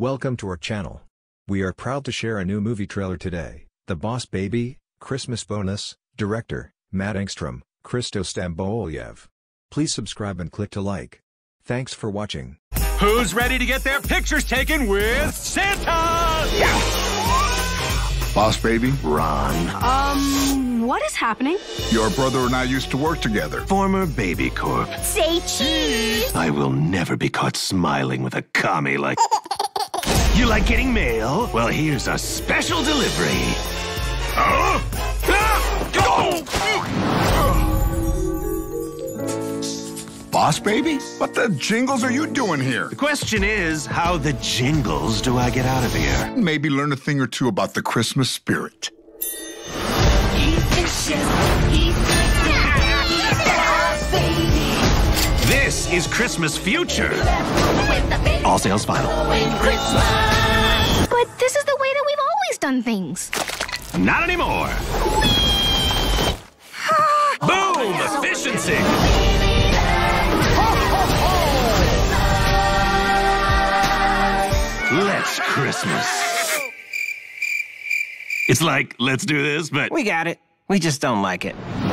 Welcome to our channel. We are proud to share a new movie trailer today, The Boss Baby, Christmas Bonus, Director, Matt Engstrom, Christo Stamboliev. Please subscribe and click to like. Thanks for watching. Who's ready to get their pictures taken with Santa? Yeah. Boss Baby, Ron. What is happening? Your brother and I used to work together. Former Baby Corp. Say cheese! I will never be caught smiling with a commie like... You like getting mail? Well, here's a special delivery. Boss Baby? What the jingles are you doing here? The question is, how the jingles do I get out of here? Maybe learn a thing or two about the Christmas spirit. This is Christmas Future. All sales final. But this is the way that we've always done things. Not anymore. Boom! Efficiency! Let's Christmas. It's like, let's do this, but... We got it. We just don't like it.